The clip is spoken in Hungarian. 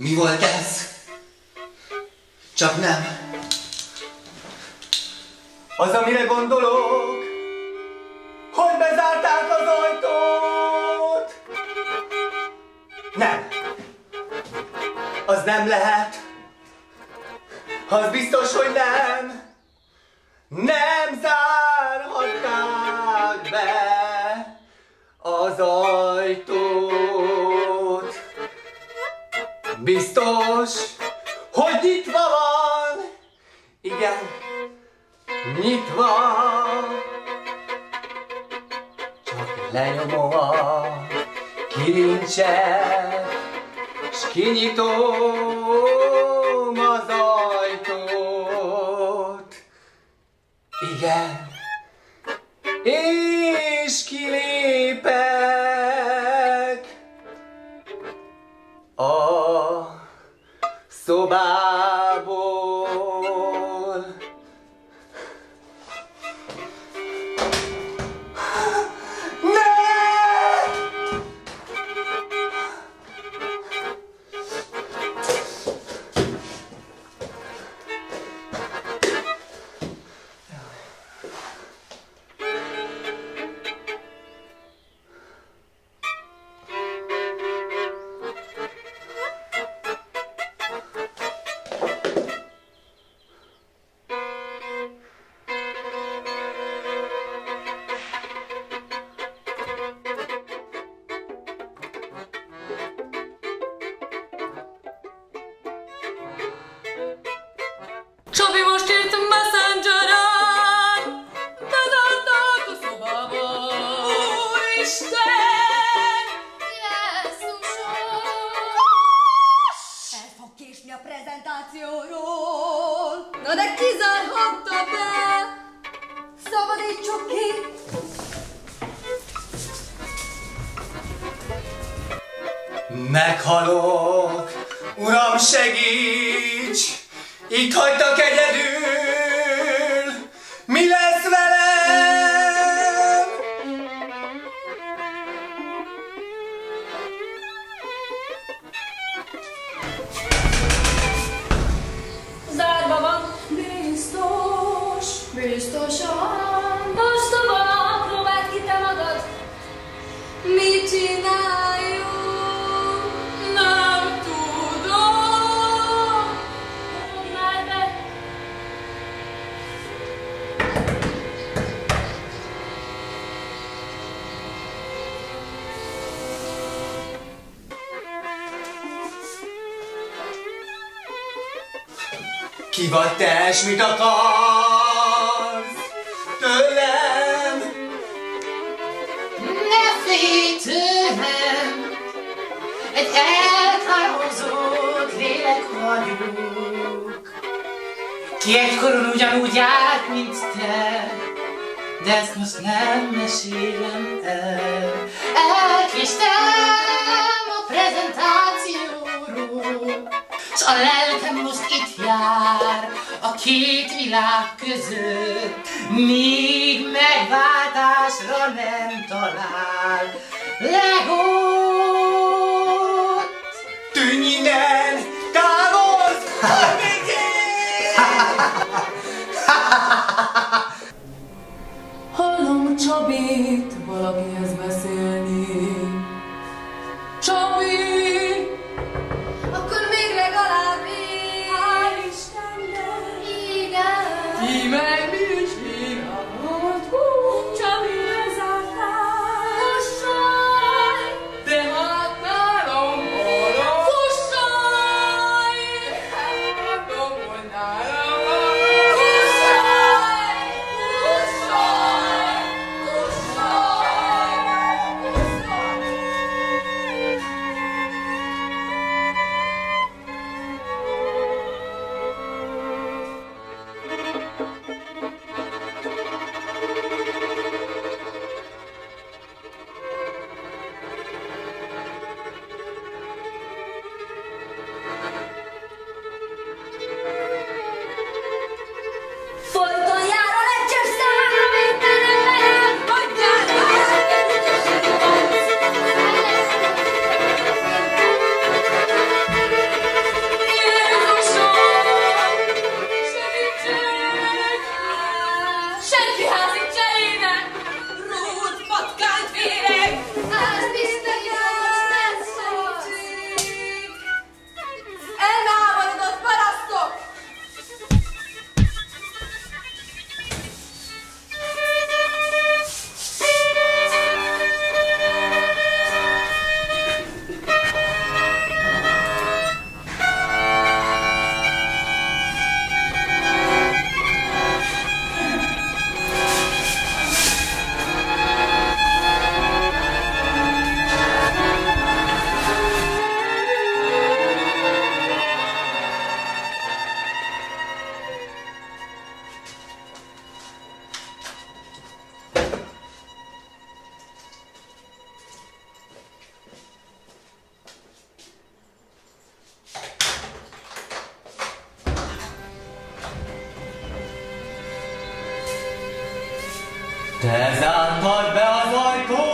Mi volt ez? Csak nem. Az, amire gondolok, hogy bezárták az ajtót. Nem. Az nem lehet. Az biztos, hogy nem. Nem zárhatták be az ajtót. Biztos, hogy nyitva van. Igen, nyitva. Csak lenyomom a kilincset, s kinyitom az ajtót. Igen, és kilépek a szobából. Ne! Csabi most írt Messengeren, te zártad a szobába. Úristen, Jézusom! El fog késni a prezentációról. Na de kizárhatta be, szabadítsuk ki! Meghalok, Uram, segíts! Itt hagytak egyedül, mi lesz velem? Zárva van, biztosan, most tovább próbáld ki te magad, mit csináljunk? Ki vagy te, s mit akarsz tőlem? Ne félj tőlem, egy eltávozott lélek vagyok. Ki egykoron ugyanúgy járt, mint te, de ezt most nem mesélem el. Elkéstem a prezentációról, s a lelkem most itt jár, a két világ között, még megváltásra nem talál. Legott! Tűnj innen, távozz, hogy még én! Hallom Csabit valakihez beszélni. Csabi! Akkor még legalább én, hál' Istennek, igen, ti meg nincs hírhatott, Csabi lezártál, fussaj, de hát nálam való, fussaj, elmondom, hogy nálam való, fussaj, fussaj, fussaj. Te zártad be az ajtót!